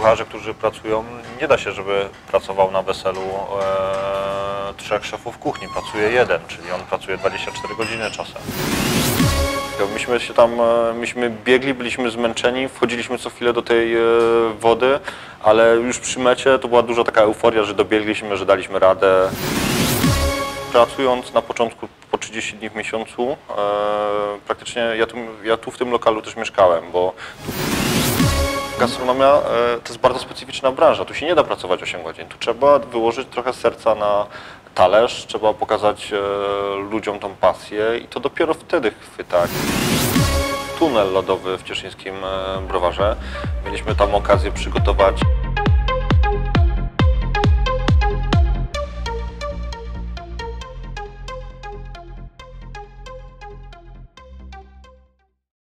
kucharzy, którzy pracują, nie da się, żeby pracował na weselu 3 szefów kuchni. Pracuje jeden, czyli on pracuje 24 godziny czasem. Myśmy biegli, byliśmy zmęczeni, wchodziliśmy co chwilę do tej wody, ale już przy mecie to była duża taka euforia, że dobiegliśmy, że daliśmy radę. Pracując na początku po 30 dni w miesiącu, praktycznie ja tu w tym lokalu też mieszkałem, bo gastronomia to jest bardzo specyficzna branża, tu się nie da pracować 8 godzin, tu trzeba wyłożyć trochę serca na talerz, trzeba pokazać ludziom tą pasję i to dopiero wtedy chwyta. Tunel lodowy w Cieszyńskim Browarze, mieliśmy tam okazję przygotować